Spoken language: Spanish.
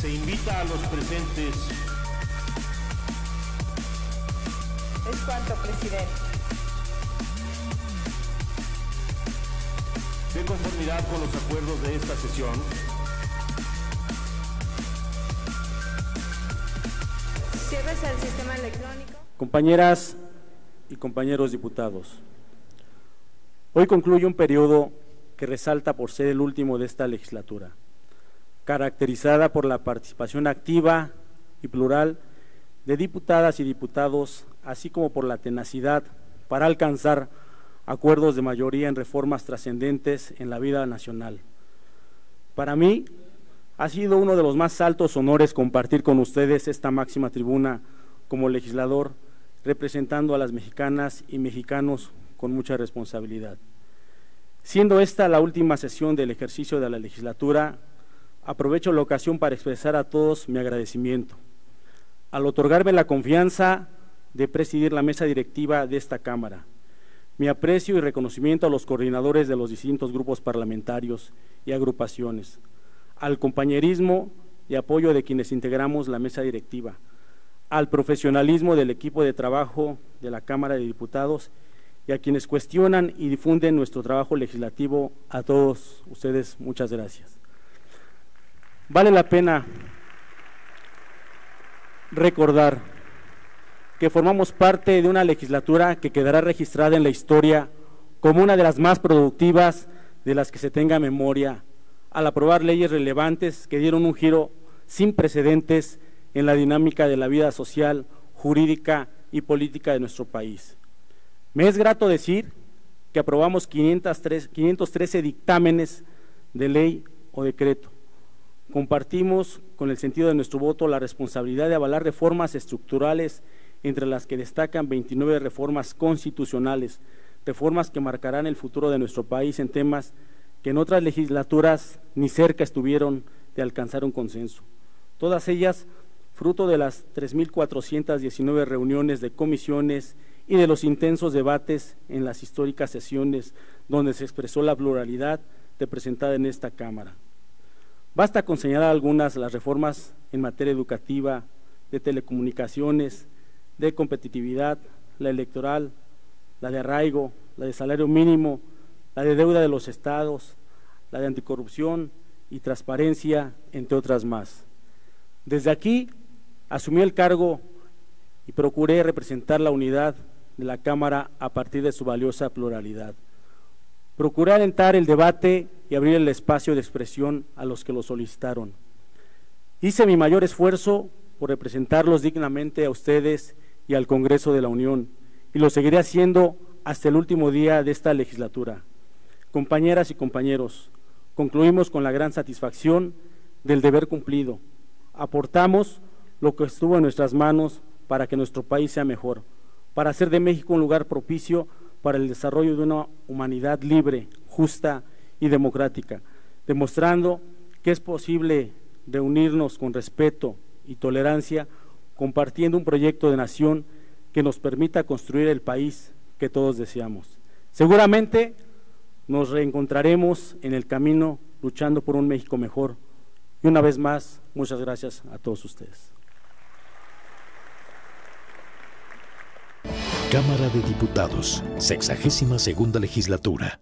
Se invita a los presentes. Es cuanto, presidente. De conformidad con los acuerdos de esta sesión, cierres al sistema electrónico. Compañeras y compañeros diputados, hoy concluye un periodo que resalta por ser el último de esta legislatura, caracterizada por la participación activa y plural de diputadas y diputados, así como por la tenacidad para alcanzar acuerdos de mayoría en reformas trascendentes en la vida nacional. Para mí, ha sido uno de los más altos honores compartir con ustedes esta máxima tribuna como legislador, representando a las mexicanas y mexicanos con mucha responsabilidad. Siendo esta la última sesión del ejercicio de la legislatura, aprovecho la ocasión para expresar a todos mi agradecimiento al otorgarme la confianza de presidir la mesa directiva de esta Cámara, mi aprecio y reconocimiento a los coordinadores de los distintos grupos parlamentarios y agrupaciones, al compañerismo y apoyo de quienes integramos la mesa directiva, al profesionalismo del equipo de trabajo de la Cámara de Diputados y a quienes cuestionan y difunden nuestro trabajo legislativo. A todos ustedes, muchas gracias. Vale la pena recordar que formamos parte de una legislatura que quedará registrada en la historia como una de las más productivas de las que se tenga memoria, al aprobar leyes relevantes que dieron un giro sin precedentes en la dinámica de la vida social, jurídica y política de nuestro país. Me es grato decir que aprobamos 513 dictámenes de ley o decreto. Compartimos con el sentido de nuestro voto la responsabilidad de avalar reformas estructurales, entre las que destacan 29 reformas constitucionales, reformas que marcarán el futuro de nuestro país en temas que en otras legislaturas ni cerca estuvieron de alcanzar un consenso. Todas ellas fruto de las 3.419 reuniones de comisiones y de los intensos debates en las históricas sesiones donde se expresó la pluralidad representada en esta Cámara. Basta con señalar algunas: las reformas en materia educativa, de telecomunicaciones, de competitividad, la electoral, la de arraigo, la de salario mínimo, la de deuda de los estados, la de anticorrupción y transparencia, entre otras más. Desde aquí asumí el cargo y procuré representar la unidad de la Cámara a partir de su valiosa pluralidad. Procuré alentar el debate y abrir el espacio de expresión a los que lo solicitaron. Hice mi mayor esfuerzo por representarlos dignamente a ustedes y al Congreso de la Unión, y lo seguiré haciendo hasta el último día de esta legislatura. Compañeras y compañeros, concluimos con la gran satisfacción del deber cumplido. Aportamos lo que estuvo en nuestras manos para que nuestro país sea mejor, para hacer de México un lugar propicio para el desarrollo de una humanidad libre, justa y democrática, demostrando que es posible reunirnos con respeto y tolerancia, compartiendo un proyecto de nación que nos permita construir el país que todos deseamos. Seguramente nos reencontraremos en el camino luchando por un México mejor. Y una vez más, muchas gracias a todos ustedes. Cámara de Diputados, 62ª Legislatura.